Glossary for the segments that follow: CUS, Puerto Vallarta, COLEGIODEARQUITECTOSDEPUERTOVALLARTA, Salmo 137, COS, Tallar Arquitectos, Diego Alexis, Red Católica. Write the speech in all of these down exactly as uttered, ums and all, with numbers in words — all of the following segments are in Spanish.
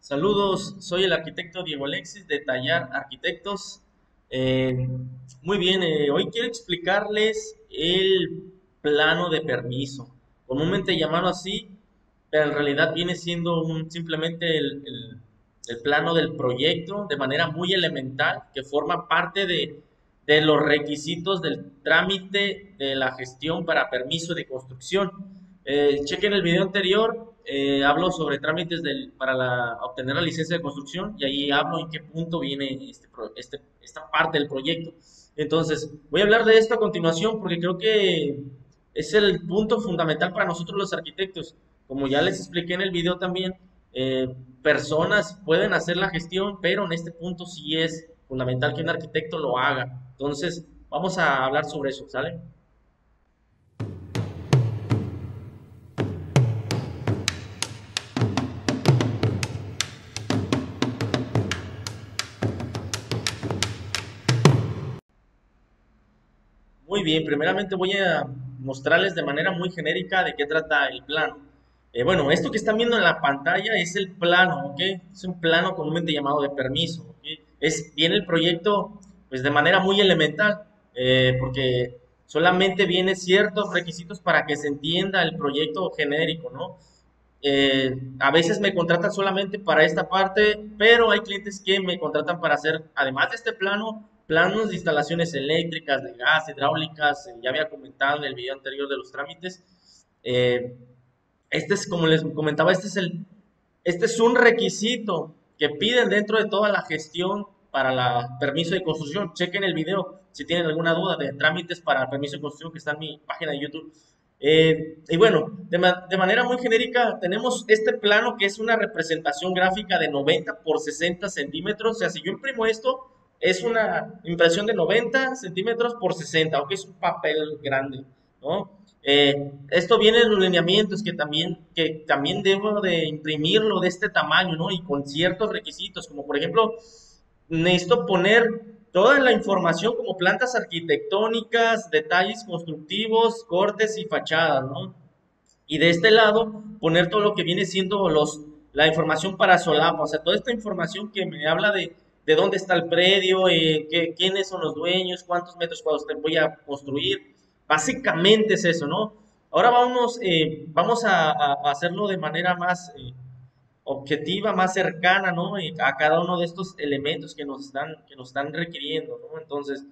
Saludos, soy el arquitecto Diego Alexis de Tallar Arquitectos. Eh, muy bien, eh, hoy quiero explicarles el plano de permiso, comúnmente llamado así, pero en realidad viene siendo un, simplemente el, el, el plano del proyecto de manera muy elemental que forma parte de, de los requisitos del trámite de la gestión para permiso de construcción. Eh, chequen el video anterior, eh, hablo sobre trámites del, para la, obtener la licencia de construcción, y ahí hablo en qué punto viene este, este, esta parte del proyecto. Entonces, voy a hablar de esto a continuación porque creo que es el punto fundamental para nosotros los arquitectos. Como ya les expliqué en el video también, eh, personas pueden hacer la gestión, pero en este punto sí es fundamental que un arquitecto lo haga. Entonces, vamos a hablar sobre eso, ¿sale? Muy bien, primeramente voy a mostrarles de manera muy genérica de qué trata el plano. Eh, bueno, esto que están viendo en la pantalla es el plano, ¿ok? Es un plano comúnmente llamado de permiso, ¿ok? Es, viene el proyecto pues, de manera muy elemental, eh, porque solamente vienen ciertos requisitos para que se entienda el proyecto genérico, ¿no? Eh, a veces me contratan solamente para esta parte, pero hay clientes que me contratan para hacer, además de este plano, planos de instalaciones eléctricas, de gas, hidráulicas. Eh, ya había comentado en el video anterior de los trámites. Eh, este es, como les comentaba, este es, el, este es un requisito que piden dentro de toda la gestión para el permiso de construcción. Chequen el video si tienen alguna duda de trámites para el permiso de construcción que está en mi página de YouTube. Eh, y bueno, de, ma de manera muy genérica tenemos este plano que es una representación gráfica de noventa por sesenta centímetros. O sea, si yo imprimo esto, es una impresión de noventa centímetros por sesenta, aunque es un papel grande, ¿no? Eh, esto viene en los lineamientos que también, que también debo de imprimirlo de este tamaño, ¿no? Y con ciertos requisitos, como por ejemplo, necesito poner toda la información como plantas arquitectónicas, detalles constructivos, cortes y fachadas, ¿no? Y de este lado, poner todo lo que viene siendo los, la información para solapa, o sea, toda esta información que me habla de de dónde está el predio, eh, qué, quiénes son los dueños, cuántos metros cuadrados te voy a construir. Básicamente es eso, ¿no? Ahora vamos, eh, vamos a, a hacerlo de manera más eh, objetiva, más cercana, ¿no? A cada uno de estos elementos que nos están, que nos están requiriendo, ¿no? Entonces,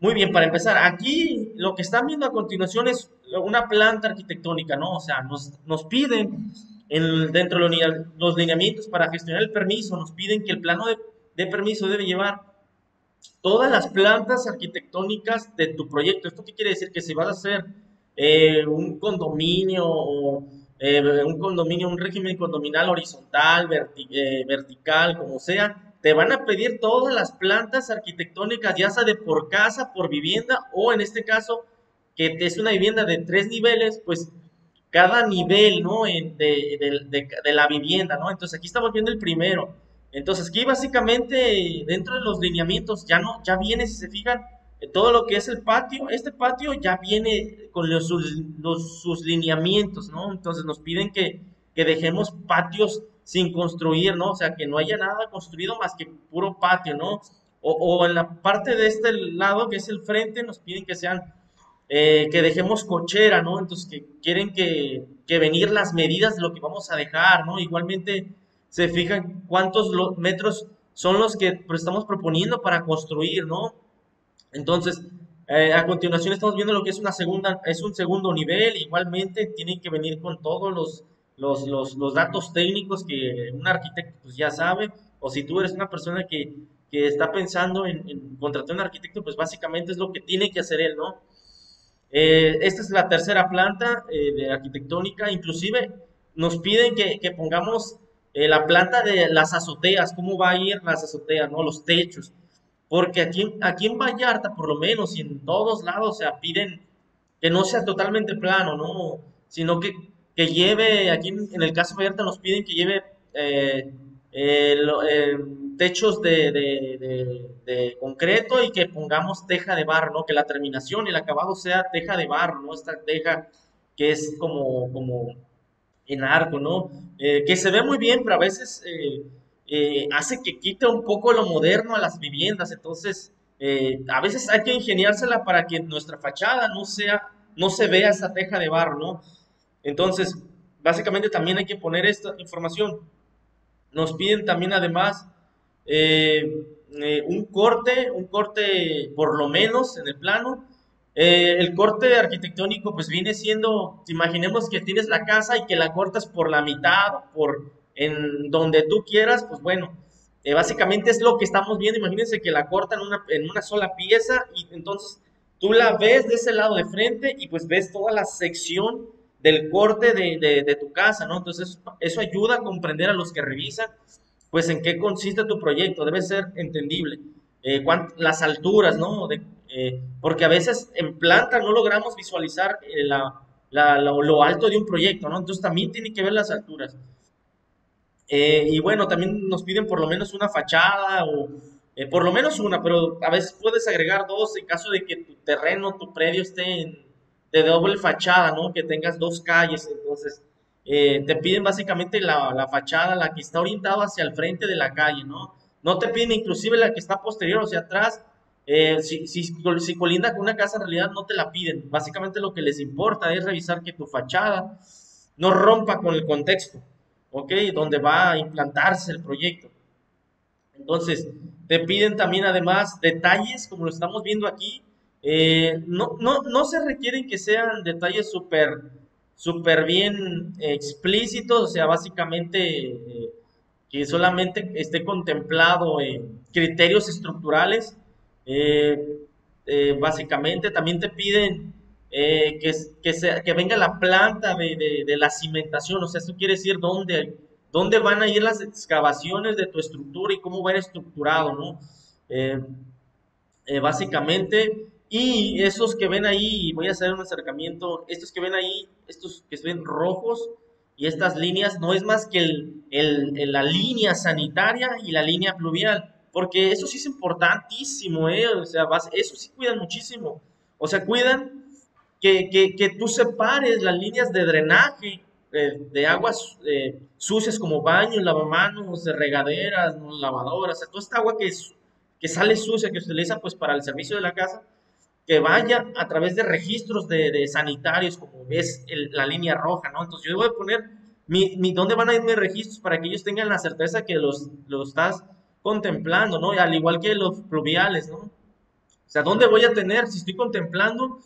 muy bien, para empezar, aquí lo que están viendo a continuación es una planta arquitectónica, ¿no? O sea, nos, nos piden, en, dentro de los lineamientos para gestionar el permiso, nos piden que el plano de de permiso debe llevar todas las plantas arquitectónicas de tu proyecto. ¿Esto qué quiere decir? Que si vas a hacer eh, un condominio, o, eh, un condominio, un régimen condominal horizontal, verti eh, vertical, como sea, te van a pedir todas las plantas arquitectónicas, ya sea de por casa, por vivienda, o en este caso, que es una vivienda de tres niveles, pues cada nivel, ¿no? de, de, de, de la vivienda, ¿no? Entonces aquí estamos viendo el primero. Entonces aquí básicamente dentro de los lineamientos ya no ya viene, si se fijan, todo lo que es el patio, este patio ya viene con los, los, sus lineamientos, ¿no? Entonces nos piden que, que dejemos patios sin construir, ¿no? O sea, que no haya nada construido más que puro patio, ¿no? O, o en la parte de este lado que es el frente nos piden que sean, eh, que dejemos cochera, ¿no? Entonces que quieren que, que venir las medidas de lo que vamos a dejar, ¿no? Igualmente, se fijan cuántos metros son los que estamos proponiendo para construir, ¿no? Entonces, eh, a continuación estamos viendo lo que es una segunda, es un segundo nivel. Igualmente tienen que venir con todos los, los, los, los datos técnicos que un arquitecto pues, ya sabe, o si tú eres una persona que, que está pensando en, en contratar a un arquitecto, pues básicamente es lo que tiene que hacer él, ¿no? Eh, esta es la tercera planta eh, de arquitectónica. Inclusive nos piden que, que pongamos Eh, la planta de las azoteas, cómo va a ir las azoteas, ¿no? Los techos, porque aquí, aquí en Vallarta, por lo menos, y en todos lados, o sea, piden que no sea totalmente plano, ¿no? Sino que, que lleve, aquí en, en el caso de Vallarta nos piden que lleve eh, eh, lo, eh, techos de, de, de, de concreto y que pongamos teja de barro, ¿no? Que la terminación y el acabado sea teja de barro, ¿no? Esta teja que es como, como en arco, ¿no? Eh, que se ve muy bien, pero a veces eh, eh, hace que quite un poco lo moderno a las viviendas. Entonces, eh, a veces hay que ingeniársela para que nuestra fachada no sea, no se vea esa teja de barro, ¿no? Entonces, básicamente también hay que poner esta información. Nos piden también además eh, eh, un corte, un corte por lo menos en el plano. Eh, el corte arquitectónico pues viene siendo, imaginemos que tienes la casa y que la cortas por la mitad, por en donde tú quieras, pues bueno, eh, básicamente es lo que estamos viendo. Imagínense que la cortan una, en una sola pieza y entonces tú la ves de ese lado de frente y pues ves toda la sección del corte de, de, de tu casa, ¿no? Entonces eso ayuda a comprender a los que revisan pues en qué consiste tu proyecto, debe ser entendible. Eh, cuant, las alturas, ¿no? De, eh, porque a veces en planta no logramos visualizar eh, la, la, la, lo alto de un proyecto, ¿no? Entonces también tiene que ver las alturas. Eh, y bueno, también nos piden por lo menos una fachada o eh, por lo menos una, pero a veces puedes agregar dos en caso de que tu terreno, tu predio esté en, de doble fachada, ¿no? Que tengas dos calles. Entonces eh, te piden básicamente la, la fachada, la que está orientada hacia el frente de la calle, ¿no? No te piden inclusive la que está posterior, o sea, atrás. Eh, si, si, si colinda con una casa, en realidad no te la piden. Básicamente lo que les importa es revisar que tu fachada no rompa con el contexto, ¿ok? Donde va a implantarse el proyecto. Entonces, te piden también además detalles, como lo estamos viendo aquí. Eh, no, no, no se requieren que sean detalles súper súper bien explícitos, o sea, básicamente... Eh, que solamente esté contemplado eh, criterios estructurales, eh, eh, básicamente también te piden eh, que, que, se, que venga la planta de, de, de la cimentación, o sea, esto quiere decir dónde, dónde van a ir las excavaciones de tu estructura y cómo va a ir estructurado, ¿no? Eh, eh, básicamente, y esos que ven ahí, voy a hacer un acercamiento, estos que ven ahí, estos que se ven rojos, y estas líneas no es más que el, el, la línea sanitaria y la línea pluvial, porque eso sí es importantísimo, ¿eh? O sea, vas, eso sí cuidan muchísimo. O sea, cuidan que, que, que tú separes las líneas de drenaje, eh, de aguas eh, sucias como baños, lavamanos, regaderas, lavadoras, o sea, toda esta agua que, es, que sale sucia, que se utiliza pues para el servicio de la casa, que vaya a través de registros de, de sanitarios, como ves el, la línea roja, ¿no? Entonces yo voy a poner mi, mi, dónde van a ir mis registros para que ellos tengan la certeza que los, los estás contemplando, ¿no? Y al igual que los pluviales, ¿no? O sea, ¿dónde voy a tener, si estoy contemplando,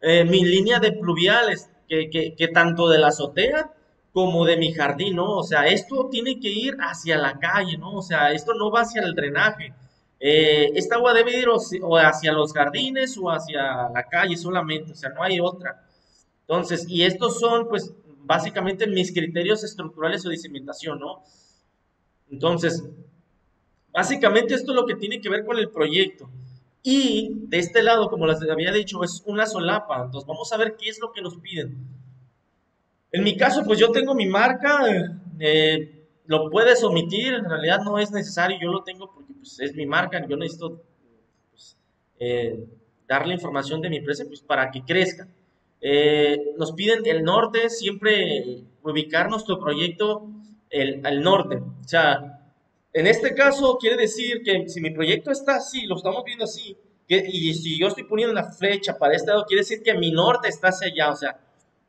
eh, mi línea de pluviales, que, que, que tanto de la azotea como de mi jardín, ¿no? O sea, esto tiene que ir hacia la calle, ¿no? O sea, esto no va hacia el drenaje. Eh, esta agua debe ir o, o hacia los jardines o hacia la calle solamente, o sea, no hay otra. Entonces, y estos son, pues, básicamente mis criterios estructurales o de cimentación, ¿no? Entonces, básicamente esto es lo que tiene que ver con el proyecto. Y de este lado, como les había dicho, es una solapa. Entonces, vamos a ver qué es lo que nos piden. En mi caso, pues, yo tengo mi marca, eh, lo puedes omitir, en realidad no es necesario, yo lo tengo porque pues, es mi marca, yo necesito pues, eh, darle información de mi empresa pues, para que crezca. Eh, nos piden el norte, siempre ubicar nuestro proyecto el, al norte. O sea, en este caso quiere decir que si mi proyecto está así, lo estamos viendo así, que, y si yo estoy poniendo una flecha para este lado, quiere decir que mi norte está hacia allá, o sea,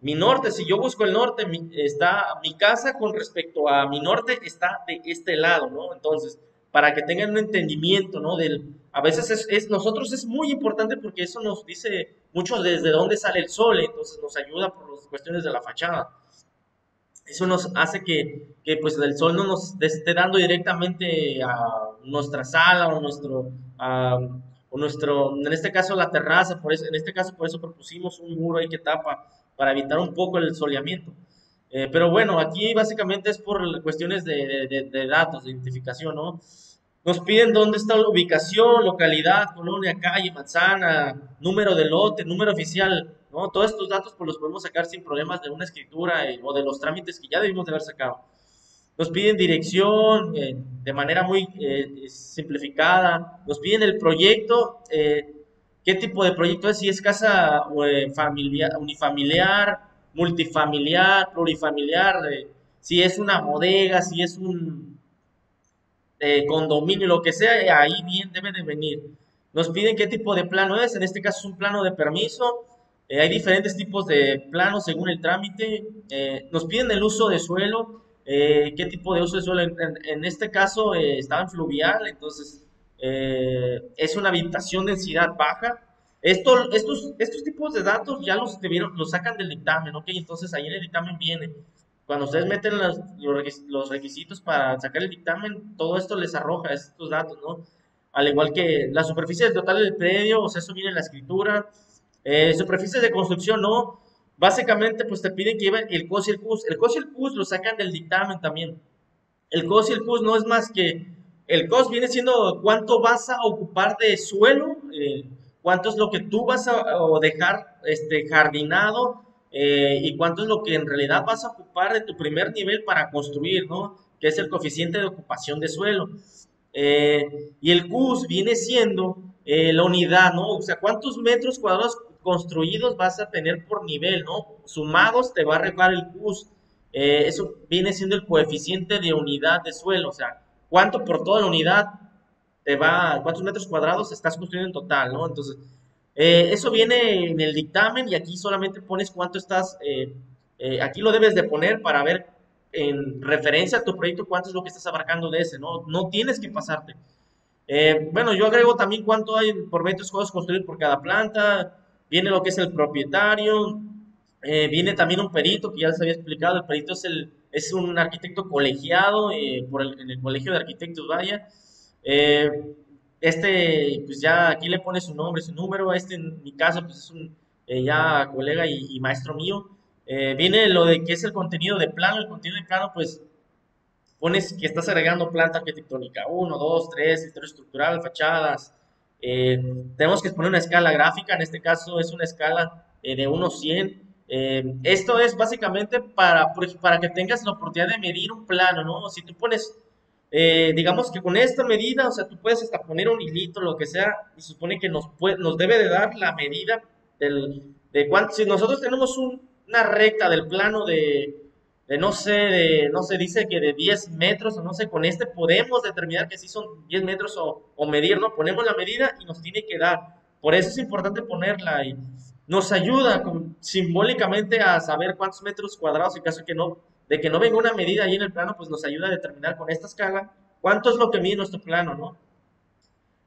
mi norte, si yo busco el norte, mi, está mi casa con respecto a mi norte está de este lado, ¿no? Entonces, para que tengan un entendimiento, ¿no? Del, a veces es, es, nosotros es muy importante porque eso nos dice mucho desde dónde sale el sol, entonces nos ayuda por las cuestiones de la fachada. Eso nos hace que, que pues, el sol no nos esté dando directamente a nuestra sala o nuestro, a, o nuestro, en este caso la terraza, por eso, en este caso por eso propusimos un muro ahí que tapa, para evitar un poco el soleamiento. Eh, pero bueno, aquí básicamente es por cuestiones de, de, de datos, de identificación, ¿no? Nos piden dónde está la ubicación, localidad, colonia, calle, manzana, número de lote, número oficial, ¿no? Todos estos datos pues, los podemos sacar sin problemas de una escritura eh, o de los trámites que ya debimos de haber sacado. Nos piden dirección eh, de manera muy eh, simplificada. Nos piden el proyecto, eh, ¿qué tipo de proyecto es? Si es casa eh, familiar, unifamiliar, multifamiliar, plurifamiliar, eh, si es una bodega, si es un eh, condominio, lo que sea, ahí bien debe de venir. Nos piden qué tipo de plano es, en este caso es un plano de permiso. Eh, hay diferentes tipos de planos según el trámite. Eh, nos piden el uso de suelo, eh, qué tipo de uso de suelo. En, en, en este caso eh, estaba en fluvial, entonces eh, es una habitación de densidad baja. Esto, estos, estos tipos de datos ya los, debieron, los sacan del dictamen, ¿ok? Entonces ahí en el dictamen viene. Cuando ustedes meten los, los requisitos para sacar el dictamen, todo esto les arroja estos datos, ¿no? Al igual que la superficie total del predio, o sea, eso viene en la escritura. Eh, superficies de construcción, no. Básicamente, pues te piden que lleven el C O S y el C U S. El C O S y el C U S lo sacan del dictamen también. El C O S y el C U S no es más que... El C O S viene siendo cuánto vas a ocupar de suelo, eh, cuánto es lo que tú vas a o dejar este, jardinado, eh, y cuánto es lo que en realidad vas a ocupar de tu primer nivel para construir, ¿no? Que es el coeficiente de ocupación de suelo. Eh, y el C U S viene siendo eh, la unidad, ¿no? O sea, cuántos metros cuadrados construidos vas a tener por nivel, ¿no? Sumados te va a arreglar el C U S. Eh, eso viene siendo el coeficiente de unidad de suelo, o sea, cuánto por toda la unidad te va, cuántos metros cuadrados estás construyendo en total, ¿no? Entonces, eh, eso viene en el dictamen y aquí solamente pones cuánto estás, eh, eh, aquí lo debes de poner para ver en referencia a tu proyecto cuánto es lo que estás abarcando de ese, ¿no? No tienes que pasarte. Eh, bueno, yo agrego también cuánto hay por metros cuadrados construidos por cada planta. Viene lo que es el propietario, eh, viene también un perito, que ya les había explicado. El perito es, el, es un arquitecto colegiado, eh, por el, en el colegio de arquitectos, vaya. Eh, este, pues ya aquí le pone su nombre, su número. Este, en mi caso, pues es un eh, ya colega y, y maestro mío. Eh, viene lo de que es el contenido de plano. El contenido de plano, pues, pones que estás agregando planta arquitectónica uno, dos, tres, sector estructural, fachadas. Eh, tenemos que poner una escala gráfica, en este caso es una escala eh, de uno a cien. Eh, esto es básicamente para, para que tengas la oportunidad de medir un plano, ¿no? Si tú pones, eh, digamos que con esta medida, o sea, tú puedes hasta poner un hilito, lo que sea, y supone que nos, puede, nos debe de dar la medida del, de cuánto. Si nosotros tenemos un, una recta del plano de, de, no sé, de, no sé, dice que de diez metros, o no sé, con este podemos determinar que sí son diez metros o, o medir, ¿no? Ponemos la medida y nos tiene que dar. Por eso es importante ponerla y nos ayuda con, simbólicamente a saber cuántos metros cuadrados, en caso que no, de que no venga una medida ahí en el plano, pues nos ayuda a determinar con esta escala cuánto es lo que mide nuestro plano, ¿no?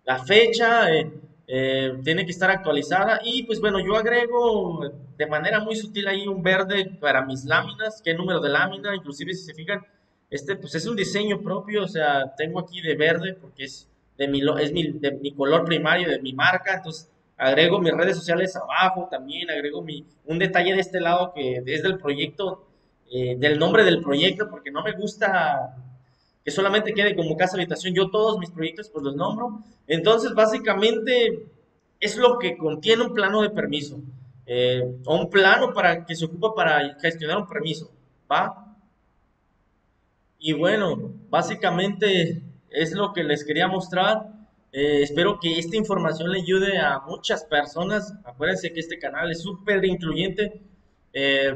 La fecha... Eh, Eh, tiene que estar actualizada y pues bueno, yo agrego de manera muy sutil ahí un verde para mis láminas, qué número de lámina, inclusive si se fijan, este pues es un diseño propio, o sea, tengo aquí de verde porque es, de mi, es mi, de mi color primario, de mi marca, entonces agrego mis redes sociales abajo también, agrego mi, un detalle de este lado que es del proyecto, eh, del nombre del proyecto, porque no me gusta... que solamente quede como casa habitación, yo todos mis proyectos pues los nombro. Entonces básicamente es lo que contiene un plano de permiso, eh, o un plano para, que se ocupa para gestionar un permiso, ¿va? Y bueno, básicamente es lo que les quería mostrar, eh, espero que esta información le ayude a muchas personas. Acuérdense que este canal es súper incluyente, eh,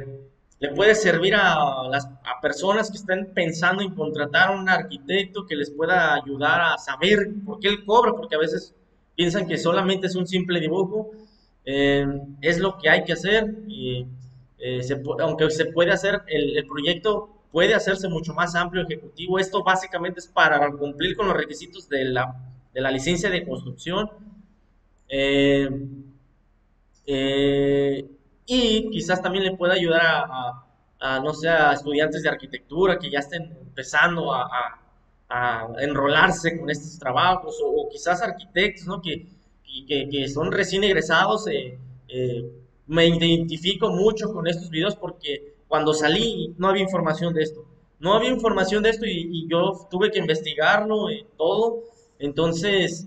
le puede servir a las a personas que estén pensando en contratar a un arquitecto que les pueda ayudar a saber por qué él cobra, porque a veces piensan que solamente es un simple dibujo. Eh, es lo que hay que hacer, y, eh, se, aunque se puede hacer, el, el proyecto puede hacerse mucho más amplio, ejecutivo. Esto básicamente es para cumplir con los requisitos de la, de la licencia de construcción. Eh, eh, Y quizás también le pueda ayudar a, a, a, no sé, a estudiantes de arquitectura que ya estén empezando a, a, a enrolarse con estos trabajos, o, o quizás arquitectos, ¿no? que, que, que son recién egresados. Eh, eh, me identifico mucho con estos videos porque cuando salí no había información de esto. No había información de esto y, y yo tuve que investigarlo eh, todo. Entonces...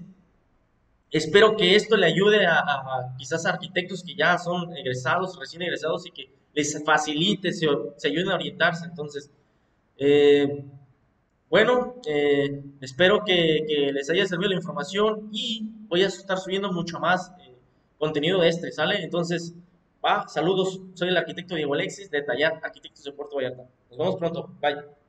espero que esto le ayude a, a, a quizás arquitectos que ya son egresados, recién egresados, y que les facilite, se, se ayuden a orientarse. Entonces, eh, bueno, eh, espero que, que les haya servido la información y voy a estar subiendo mucho más eh, contenido de este, ¿sale? Entonces, Va, saludos, soy el arquitecto Diego Alexis de Tallar Arquitectos de Puerto Vallarta. Nos vemos pronto, bye.